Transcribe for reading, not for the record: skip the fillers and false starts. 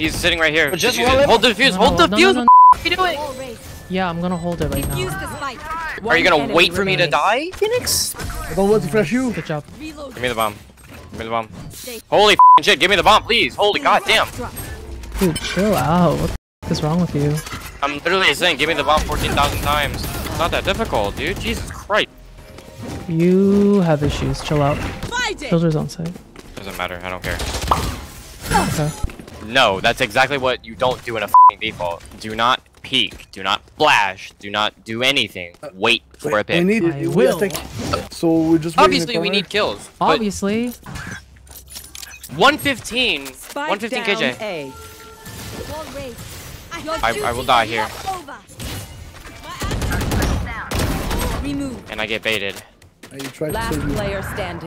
He's sitting right here. Just hold the defuse. Hold the defuse. No, no, no, what the f are you doing? Yeah, I'm gonna hold it right now. Are you gonna wait for me to die, Phoenix? I don't want to flash you. Good job. Give me the bomb. Give me the bomb. Holy f***ing shit! Give me the bomb, please. Holy goddamn. Dude, chill out. What the f is wrong with you? I'm literally saying, give me the bomb 14,000 times. It's not that difficult, dude. Jesus Christ. You have issues. Chill out. Builder's on site. Doesn't matter. I don't care. Okay. No, that's exactly what you don't do in a f***ing default. Do not peek. Do not flash. Do not do anything. Wait for a pick. So we just obviously we need kills. Obviously. 115. 115 KJ. I will die here. And I get baited. Last player standing.